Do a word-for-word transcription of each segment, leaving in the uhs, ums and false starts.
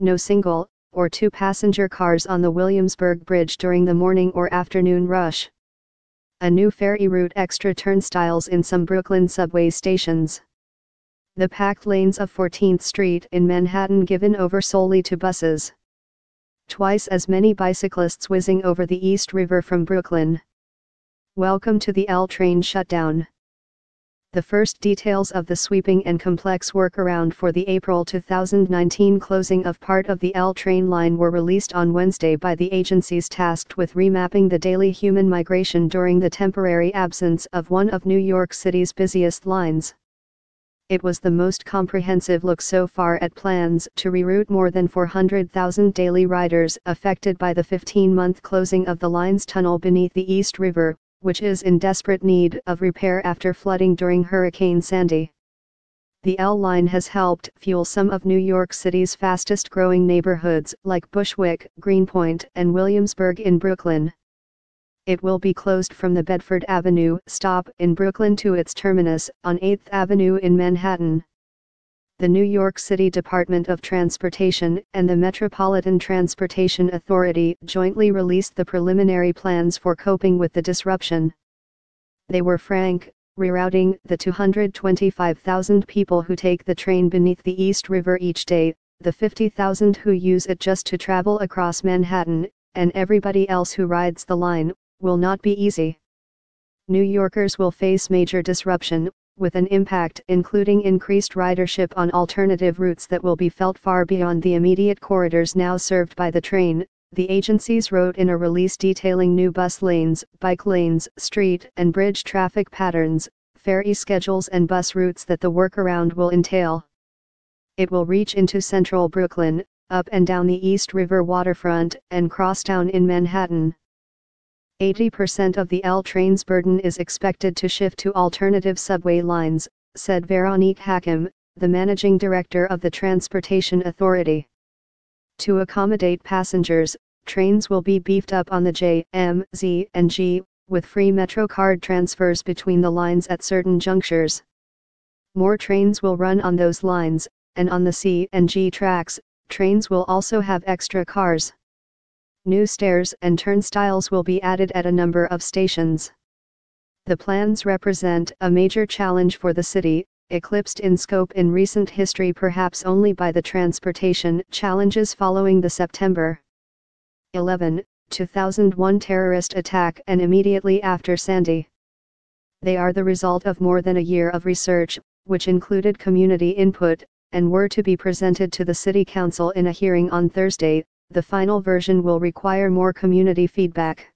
no single or two passenger cars on the Williamsburg Bridge during the morning or afternoon rush. A new ferry route, extra turnstiles in some Brooklyn subway stations. The packed lanes of fourteenth street in Manhattan given over solely to buses. Twice as many bicyclists whizzing over the East River from Brooklyn. Welcome to the L train shutdown. The first details of the sweeping and complex workaround for the April two thousand nineteen closing of part of the L train line were released on Wednesday by the agencies tasked with remapping the daily human migration during the temporary absence of one of New York City's busiest lines. It was the most comprehensive look so far at plans to reroute more than four hundred thousand daily riders affected by the fifteen-month closing of the line's tunnel beneath the East River, which is in desperate need of repair after flooding during Hurricane Sandy. The L line has helped fuel some of New York City's fastest-growing neighborhoods like Bushwick, Greenpoint, and Williamsburg in Brooklyn. It will be closed from the Bedford Avenue stop in Brooklyn to its terminus on eighth avenue in Manhattan. The New York City Department of Transportation and the Metropolitan Transportation Authority jointly released the preliminary plans for coping with the disruption. They were frank, rerouting the two hundred twenty-five thousand people who take the train beneath the East River each day, the fifty thousand who use it just to travel across Manhattan, and everybody else who rides the line, will not be easy. New Yorkers will face major disruption, with an impact including increased ridership on alternative routes that will be felt far beyond the immediate corridors now served by the train, the agencies wrote in a release detailing new bus lanes, bike lanes, street and bridge traffic patterns, ferry schedules and bus routes that the workaround will entail. It will reach into central Brooklyn, up and down the East River waterfront, and crosstown in Manhattan. eighty percent of the L train's burden is expected to shift to alternative subway lines, said Veronique Hakim, the managing director of the Transportation Authority. To accommodate passengers, trains will be beefed up on the J, M, Z, and G, with free MetroCard transfers between the lines at certain junctures. More trains will run on those lines, and on the C and G tracks, trains will also have extra cars. New stairs and turnstiles will be added at a number of stations. The plans represent a major challenge for the city, eclipsed in scope in recent history perhaps only by the transportation challenges following the September eleventh, two thousand one terrorist attack and immediately after Sandy. They are the result of more than a year of research, which included community input, and were to be presented to the City Council in a hearing on Thursday. The final version will require more community feedback.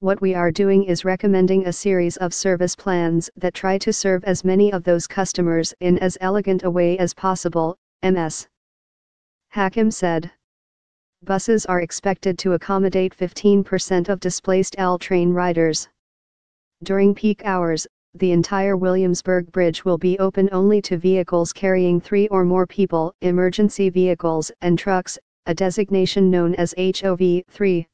What we are doing is recommending a series of service plans that try to serve as many of those customers in as elegant a way as possible, Miz Hakim said. Buses are expected to accommodate fifteen percent of displaced L train riders. During peak hours, the entire Williamsburg Bridge will be open only to vehicles carrying three or more people, emergency vehicles and trucks, a designation known as H O V three.